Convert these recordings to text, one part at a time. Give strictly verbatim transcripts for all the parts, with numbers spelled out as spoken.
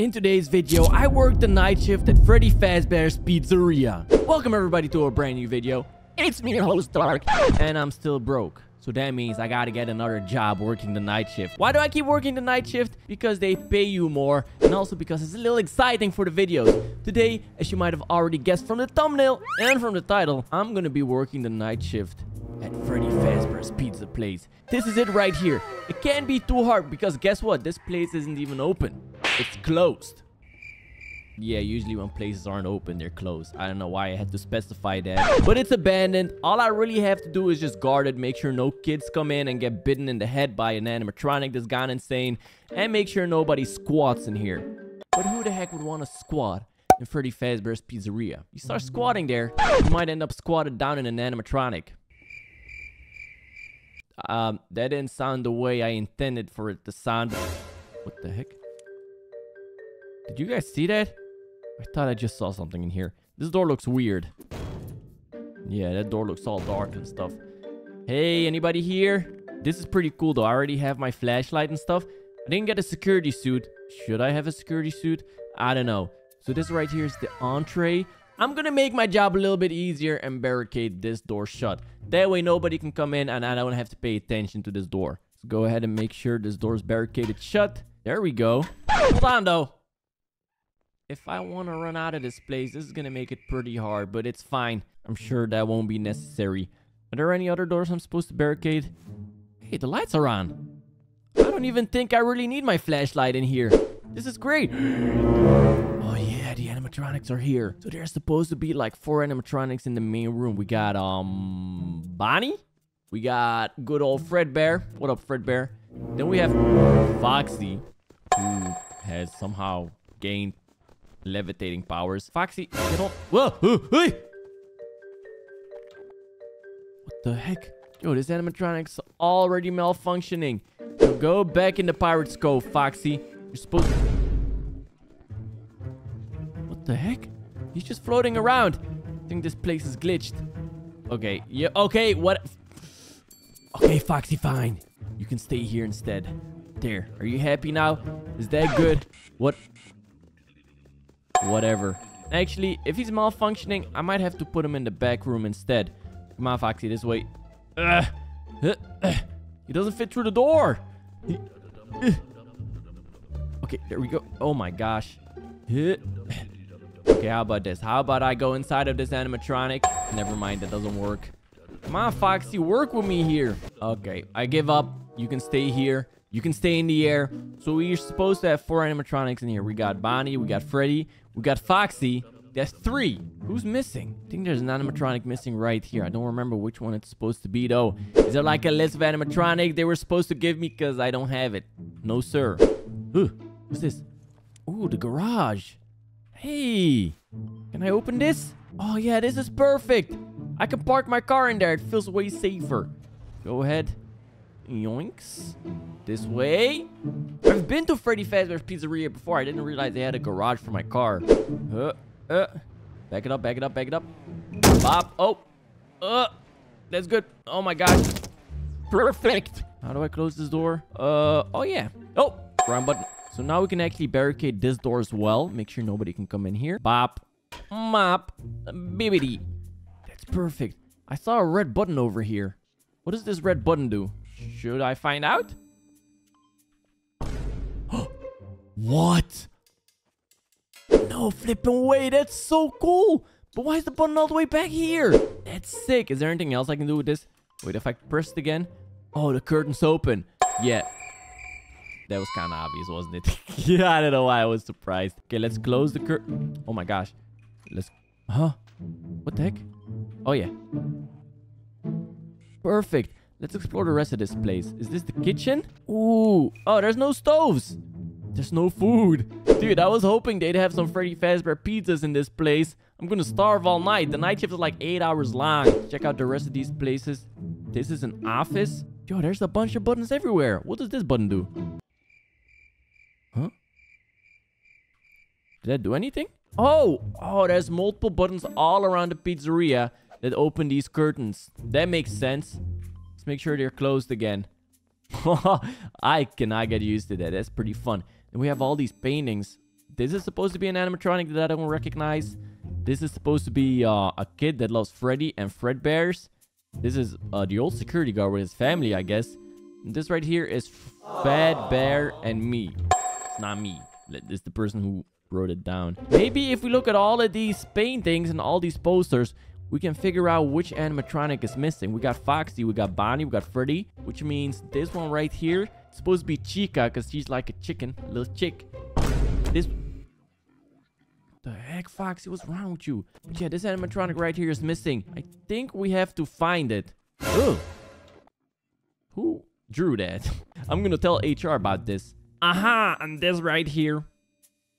In today's video, I worked the night shift at Freddy Fazbear's Pizzeria. Welcome everybody to a brand new video. It's me, your host, Dark. And I'm still broke. So that means I gotta get another job working the night shift. Why do I keep working the night shift? Because they pay you more. And also because it's a little exciting for the videos. Today, as you might have already guessed from the thumbnail and from the title, I'm gonna be working the night shift at Freddy Fazbear's Pizza Place. This is it right here. It can't be too hard because guess what? This place isn't even open. It's closed. Yeah, usually when places aren't open, they're closed. I don't know why I had to specify that. But it's abandoned. All I really have to do is just guard it. Make sure no kids come in and get bitten in the head by an animatronic that's gone insane. And make sure nobody squats in here. But who the heck would want to squat in Freddy Fazbear's Pizzeria? You start squatting there, you might end up squatted down in an animatronic. Um, that didn't sound the way I intended for it to sound. What the heck? Did you guys see that? I thought I just saw something in here. This door looks weird. Yeah, that door looks all dark and stuff. Hey, anybody here? This is pretty cool though. I already have my flashlight and stuff. I didn't get a security suit. Should I have a security suit? I don't know. So this right here is the entree. I'm gonna make my job a little bit easier and barricade this door shut. That way nobody can come in and I don't have to pay attention to this door. So go ahead and make sure this door is barricaded shut. There we go. Hold on though. If I want to run out of this place, this is going to make it pretty hard, but it's fine. I'm sure that won't be necessary. Are there any other doors I'm supposed to barricade? Hey, the lights are on. I don't even think I really need my flashlight in here. This is great. Oh yeah, the animatronics are here. So there's supposed to be like four animatronics in the main room. We got, um, Bonnie. We got good old Fredbear. What up, Fredbear? Then we have Foxy, who has somehow gained levitating powers. Foxy, get on. Whoa! Ooh, hey. What the heck? Yo, this animatronic's already malfunctioning. So go back in the pirate's cove, Foxy. You're supposed to... What the heck? He's just floating around. I think this place is glitched. Okay, yeah, okay, what? Okay, Foxy, fine. You can stay here instead. There, are you happy now? Is that good? What? Whatever. Actually, if he's malfunctioning, I might have to put him in the back room instead. Come on, Foxy, this way. Uh, uh, uh, he doesn't fit through the door. He, uh. Okay, there we go. Oh my gosh. Uh. Okay, how about this? How about I go inside of this animatronic? Never mind, that doesn't work. Come on, Foxy, work with me here. Okay, I give up. You can stay here. You can stay in the air. So we're supposed to have four animatronics in here. We got Bonnie, we got Freddy, we got Foxy. That's three. Who's missing? I think there's an animatronic missing right here. I don't remember which one it's supposed to be though. Is there like a list of animatronics they were supposed to give me because I don't have it? No, sir. Ooh, what's this? Ooh, the garage. Hey, can I open this? Oh yeah, this is perfect. I can park my car in there. It feels way safer. Go ahead. Yoinks. This way. I've been to Freddy Fazbear's Pizzeria before. I didn't realize they had a garage for my car. Uh, uh. Back it up, back it up, back it up. Bop. Oh. Uh. That's good. Oh my gosh. Perfect. How do I close this door? Uh. Oh yeah. Oh. Wrong button. So now we can actually barricade this door as well. Make sure nobody can come in here. Bop. Mop. Bibbidi. That's perfect. I saw a red button over here. What does this red button do? Should I find out? What? No flipping way. That's so cool. But why is the button all the way back here? That's sick. Is there anything else I can do with this? Wait, if I press it again. Oh, the curtain's open. Yeah. That was kind of obvious, wasn't it? Yeah, I don't know why I was surprised. Okay, let's close the curtain. Oh my gosh. Let's... Huh? What the heck? Oh yeah. Perfect. Let's explore the rest of this place. Is this the kitchen? Ooh. Oh, there's no stoves. There's no food. Dude, I was hoping they'd have some Freddy Fazbear pizzas in this place. I'm gonna starve all night. The night shift is like eight hours long. Check out the rest of these places. This is an office. Yo, there's a bunch of buttons everywhere. What does this button do? Huh? Did that do anything? Oh! Oh, there's multiple buttons all around the pizzeria that open these curtains. That makes sense. Let's make sure they're closed again. I cannot get used to that. That's pretty fun. And we have all these paintings. This is supposed to be an animatronic that I don't recognize. This is supposed to be uh, a kid that loves Freddy and Fredbear's. This is uh, the old security guard with his family, I guess. And this right here is Fredbear and me. It's not me. It's the person who wrote it down. Maybe if we look at all of these paintings and all these posters, we can figure out which animatronic is missing. We got Foxy, we got Bonnie, we got Freddy, which means this one right here is supposed to be Chica because she's like a chicken, a little chick. This... the heck, Foxy? What's wrong with you? But yeah, this animatronic right here is missing. I think we have to find it. Ugh. Who drew that? I'm gonna tell H R about this. Aha! And this right here.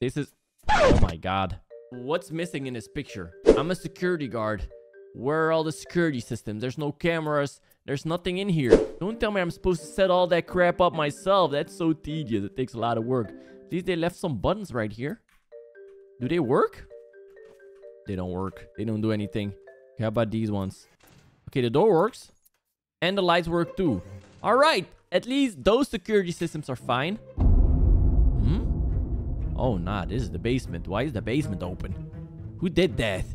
This is... oh my god. What's missing in this picture? I'm a security guard. Where are all the security systems? There's no cameras. There's nothing in here. Don't tell me I'm supposed to set all that crap up myself. That's so tedious. It takes a lot of work. At least they left some buttons right here. Do they work? They don't work. They don't do anything. How about these ones? Okay, the door works. And the lights work too. All right. At least those security systems are fine. Oh, nah, this is the basement. Why is the basement open? Who did that?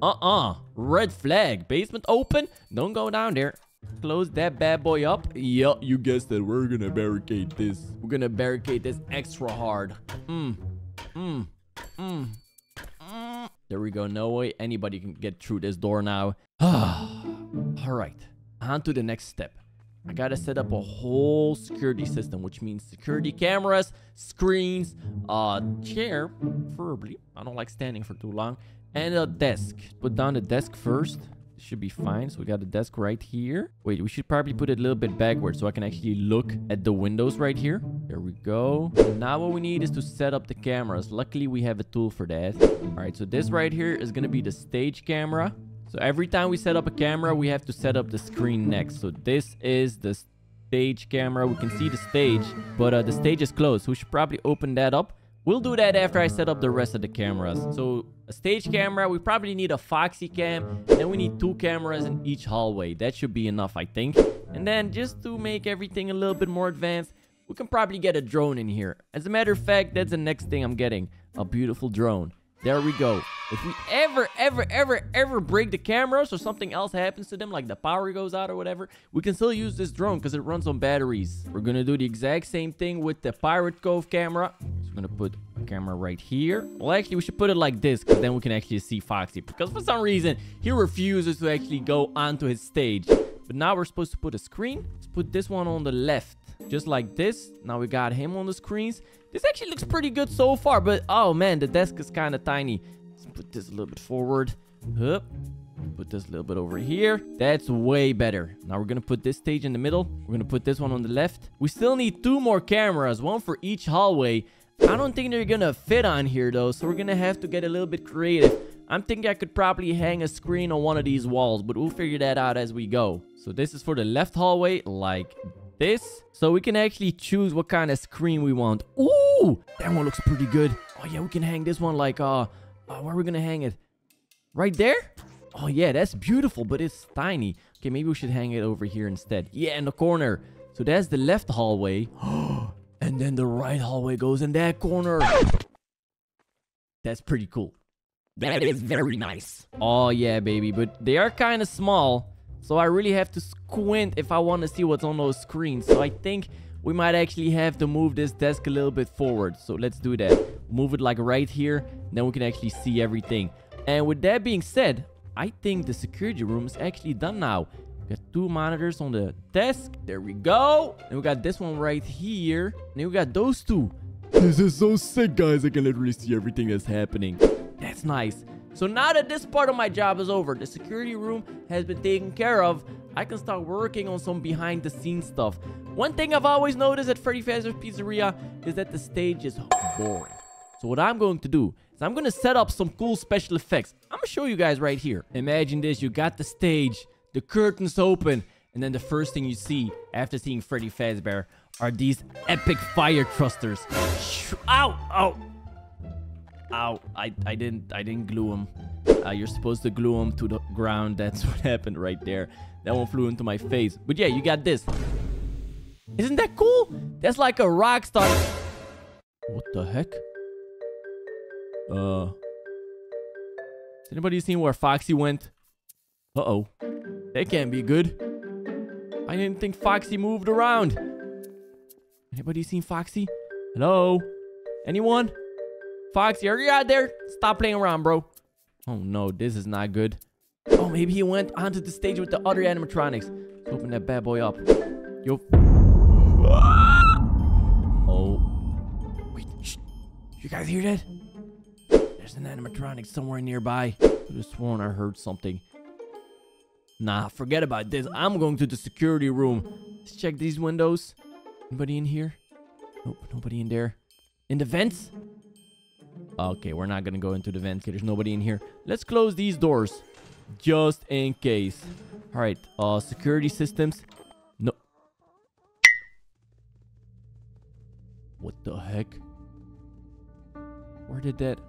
Uh-uh. Red flag. Basement open? Don't go down there. Close that bad boy up. Yup, you guessed it. We're gonna barricade this. We're gonna barricade this extra hard. Mm. Mm. Mm. Mm. There we go. No way anybody can get through this door now. Alright. On to the next step. I gotta set up a whole security system, which means security cameras, screens, a chair, preferably. I don't like standing for too long. And a desk. Put down the desk first. This should be fine. So we got a desk right here. Wait, we should probably put it a little bit backwards so I can actually look at the windows right here. There we go. Now what we need is to set up the cameras. Luckily, we have a tool for that. All right, so this right here is gonna be the stage camera. So every time we set up a camera, we have to set up the screen next. So this is the stage camera. We can see the stage, but uh, the stage is closed. So we should probably open that up. We'll do that after I set up the rest of the cameras. So a stage camera, we probably need a Foxy cam. Then we need two cameras in each hallway. That should be enough, I think. And then just to make everything a little bit more advanced, we can probably get a drone in here. As a matter of fact, that's the next thing I'm getting. A beautiful drone. There we go. If we ever, ever, ever, ever break the cameras or something else happens to them, like the power goes out or whatever, we can still use this drone because it runs on batteries. We're going to do the exact same thing with the Pirate Cove camera. So we're going to put a camera right here. Well, actually, we should put it like this because then we can actually see Foxy. Because for some reason, he refuses to actually go onto his stage. But now we're supposed to put a screen. Let's put this one on the left. Just like this. Now we got him on the screens. This actually looks pretty good so far, but oh man, the desk is kind of tiny. Let's put this a little bit forward. Hup. Put this a little bit over here. That's way better. Now we're gonna put this stage in the middle. We're gonna put this one on the left. We still need two more cameras, one for each hallway. I don't think they're gonna fit on here though, so we're gonna have to get a little bit creative. I'm thinking I could probably hang a screen on one of these walls, but we'll figure that out as we go. So this is for the left hallway, like this, so we can actually choose what kind of screen we want. Ooh, that one looks pretty good. Oh yeah, we can hang this one like uh, uh where are we gonna hang it? Right there. Oh yeah, that's beautiful, but it's tiny. Okay, maybe we should hang it over here instead. Yeah, in the corner. So that's the left hallway. And then the right hallway goes in that corner. That's pretty cool. That is very nice. Oh yeah, baby, but they are kind of small. So I really have to squint if I want to see what's on those screens. So I think we might actually have to move this desk a little bit forward. So let's do that. Move it like right here. Then we can actually see everything. And with that being said, I think the security room is actually done now. We got two monitors on the desk. There we go. And we got this one right here. And we got those two. This is so sick, guys. I can literally see everything that's happening. That's nice. So now that this part of my job is over, the security room has been taken care of, I can start working on some behind-the-scenes stuff. One thing I've always noticed at Freddy Fazbear's Pizzeria is that the stage is boring. So what I'm going to do is I'm going to set up some cool special effects. I'm going to show you guys right here. Imagine this. You got the stage, the curtains open, and then the first thing you see after seeing Freddy Fazbear are these epic fire thrusters. Ow! Ow! Ow, I, I didn't I didn't glue him. Uh, you're supposed to glue him to the ground. That's what happened right there. That one flew into my face. But yeah, you got this. Isn't that cool? That's like a rock star. What the heck? Uh. Has anybody seen where Foxy went? Uh-oh. That can't be good. I didn't think Foxy moved around. Anybody seen Foxy? Hello? Anyone? Foxy, are you out there? Stop playing around, bro. Oh no, this is not good. Oh, maybe he went onto the stage with the other animatronics. Let's open that bad boy up. Yo. Oh. Wait, shh. You guys hear that? There's an animatronic somewhere nearby. I just sworn I heard something. Nah, forget about this. I'm going to the security room. Let's check these windows. Anybody in here? Nope, nobody in there. In the vents? Okay, we're not gonna go into the vents. Okay, there's nobody in here. Let's close these doors. Just in case. Alright, uh, security systems. No. What the heck? Where did that...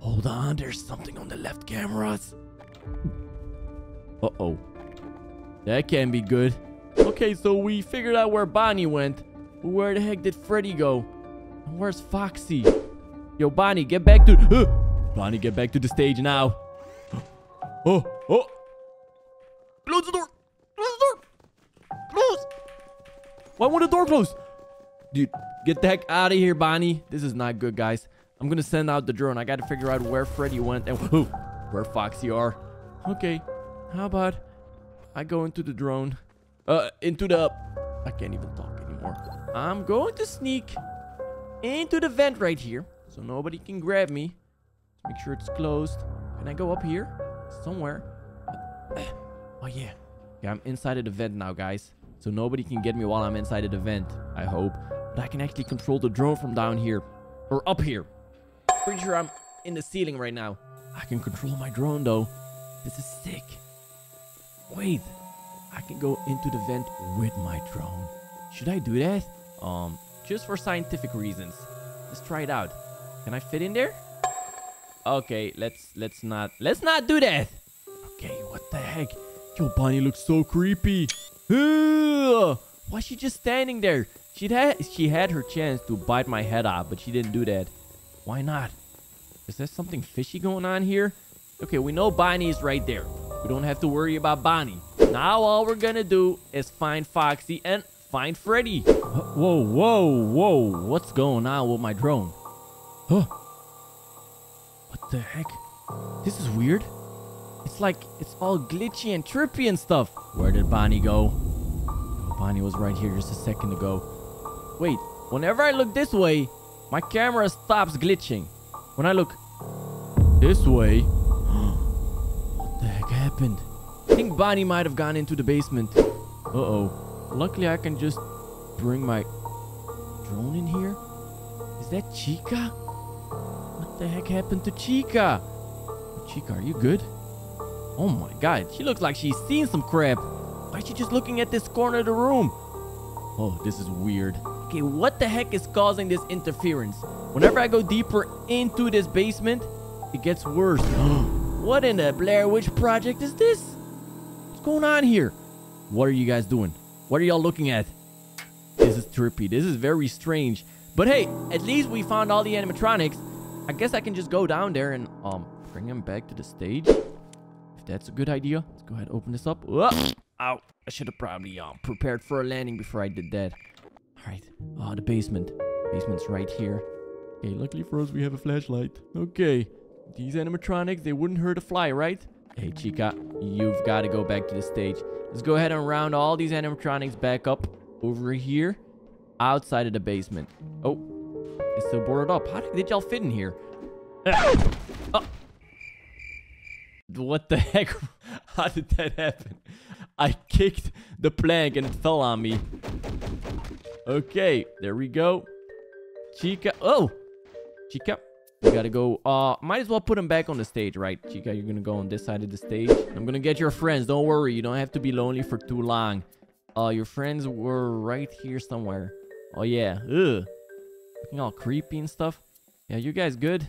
Hold on, there's something on the left cameras. Uh-oh. That can't be good. Okay, so we figured out where Bonnie went. Where the heck did Freddy go? And where's Foxy? Yo, Bonnie, get back to... Uh, Bonnie, get back to the stage now. Oh, oh. Close the door. Close the door. Close. Why won't the door close? Dude, get the heck out of here, Bonnie. This is not good, guys. I'm going to send out the drone. I got to figure out where Freddy went and who, where Foxy are. Okay, how about I go into the drone. Uh, into the... I can't even talk anymore. I'm going to sneak into the vent right here so nobody can grab me. Make sure it's closed. Can I go up here? Somewhere. Oh, yeah. Yeah, I'm inside of the vent now, guys. So nobody can get me while I'm inside of the vent, I hope. But I can actually control the drone from down here. Or up here. Pretty sure I'm in the ceiling right now. I can control my drone though. This is sick. Wait, I can go into the vent with my drone. Should I do that? Um, just for scientific reasons. Let's try it out. Can I fit in there? Okay, let's let's not let's not do that. Okay, what the heck? Yo, Bonnie looks so creepy. Ugh. Why's she just standing there? She had she had her chance to bite my head off, but she didn't do that. Why not? Is there something fishy going on here? Okay, we know Bonnie is right there. We don't have to worry about Bonnie. Now all we're gonna do is find Foxy and find Freddy. Whoa, whoa, whoa. What's going on with my drone? Huh? What the heck? This is weird. It's like it's all glitchy and trippy and stuff. Where did Bonnie go? Bonnie was right here just a second ago. Wait, whenever I look this way, my camera stops glitching. When I look this way... What the heck happened? I think Bonnie might have gone into the basement. Uh-oh. Luckily, I can just bring my drone in here. Is that Chica? What the heck happened to Chica? Chica, are you good? Oh my god, she looks like she's seen some crap. Why is she just looking at this corner of the room? Oh, this is weird. Okay, what the heck is causing this interference? Whenever I go deeper into this basement, it gets worse. What in the Blair Witch Project is this? What's going on here? What are you guys doing? What are y'all looking at? This is trippy. This is very strange. But hey, at least we found all the animatronics. I guess I can just go down there and um bring them back to the stage. If that's a good idea. Let's go ahead and open this up. Whoa. Ow. I should have probably um prepared for a landing before I did that. Alright, oh, the basement. Basement's right here. Okay, luckily for us, we have a flashlight. Okay, these animatronics, they wouldn't hurt a fly, right? Hey, Chica, you've got to go back to the stage. Let's go ahead and round all these animatronics back up over here, outside of the basement. Oh, it's still boarded up. How did y'all fit in here? Oh. What the heck? How did that happen? I kicked the plank and it fell on me. Okay, there we go. Chica. Oh, Chica, we gotta go. Uh, might as well put him back on the stage, right? Chica, you're gonna go on this side of the stage. I'm gonna get your friends. Don't worry. You don't have to be lonely for too long. Uh, your friends were right here somewhere. Oh, yeah. Ugh. Looking all creepy and stuff. Yeah, you guys good?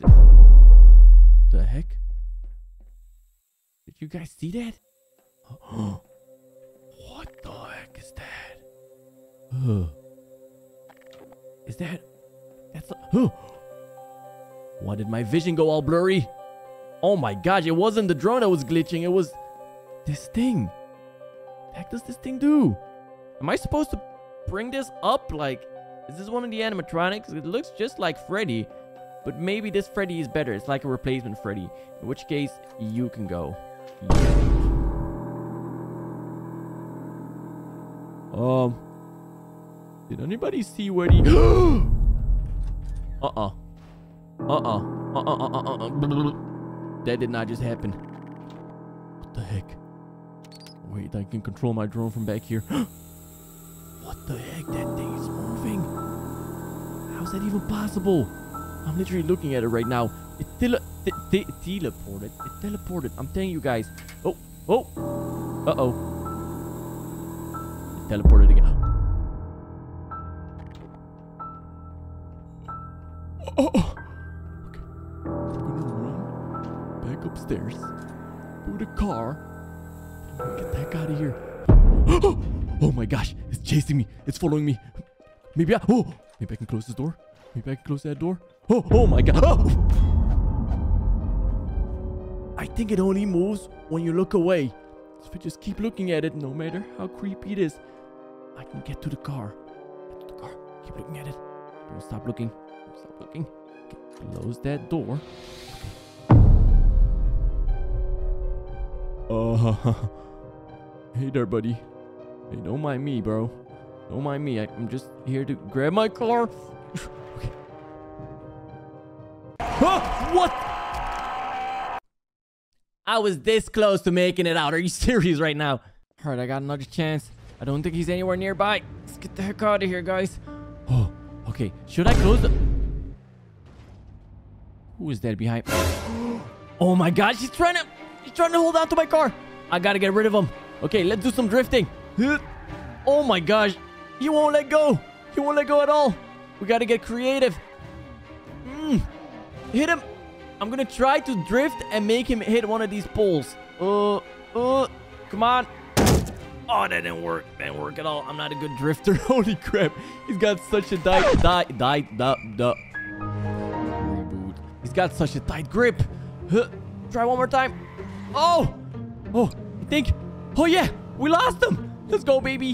The heck? Did you guys see that? What the heck is that? Is that... That's... Why did my vision go all blurry? Oh my gosh, it wasn't the drone that was glitching. It was this thing. What the heck does this thing do? Am I supposed to bring this up? Like, is this one of the animatronics? It looks just like Freddy, but maybe this Freddy is better. It's like a replacement Freddy, in which case you can go. Um, did anybody see where he... Uh-uh. Uh-uh. Uh-uh. Uh-uh. That did not just happen. What the heck? Wait, I can control my drone from back here. What the heck? That thing is moving. How's that even possible? I'm literally looking at it right now. It tele th th teleported. It teleported. I'm telling you guys. Oh, oh. Uh-oh. It teleported again. Oh, oh. Okay. I'm gonna run back upstairs to the car. I'm gonna get the heck out of here. Oh, oh my gosh, it's chasing me. It's following me. Maybe I oh maybe I can close this door. Maybe I can close that door. Oh, oh my god. Oh. I think it only moves when you look away. So if I just keep looking at it, no matter how creepy it is, I can get to the car. Get to the car. Keep looking at it. Don't stop looking. Stop looking. Okay, close that door. Uh, hey there, buddy. Hey, don't mind me, bro. Don't mind me. I, I'm just here to grab my car. Okay. Huh? What? I was this close to making it out. Are you serious right now? All right, I got another chance. I don't think he's anywhere nearby. Let's get the heck out of here, guys. Oh, okay. Should I close the... Who is that behind? Oh my god, she's trying to she's trying to hold on to my car. I gotta get rid of him. Okay, let's do some drifting. Oh my gosh. He won't let go. He won't let go at all. We gotta get creative. Mm. Hit him. I'm gonna try to drift and make him hit one of these poles. Uh uh come on. Oh, that didn't work. Didn't work at all. I'm not a good drifter. Holy crap. He's got such a die die die duh duh. He's got such a tight grip. Huh. Try one more time. Oh! Oh, I think... Oh, yeah! We lost him! Let's go, baby!